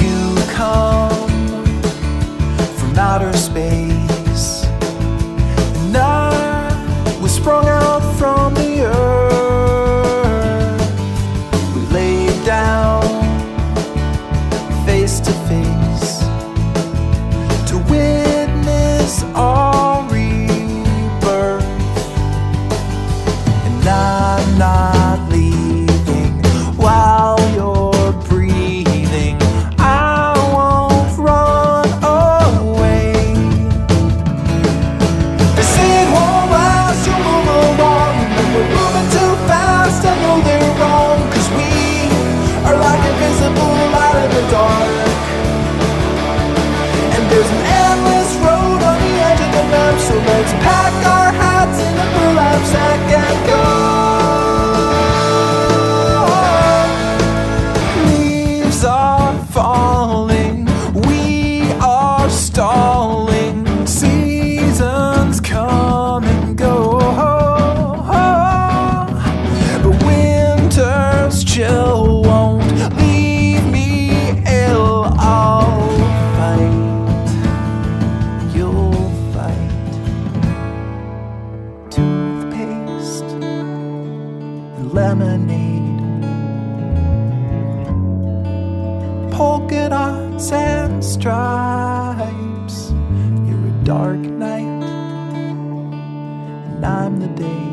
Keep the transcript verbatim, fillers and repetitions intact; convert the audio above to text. You come from outer space, and I was sprung out from the earth. We laid down face to face to witness our rebirth, and I'm not leaving while you're breathing. I won't run away. They say it won't last, you move along, but we're moving too fast. I know they're wrong, 'cause we are like invisible light in the dark. There's an endless road on the edge of the map, so let's pack our hats in a burlap sack and go. Leaves are falling, we are stalling, seasons come and go, but winter's chill won't leave me ill. I'll fight. Toothpaste and lemonade, polka dots and stripes. You're a dark night, and I'm the day.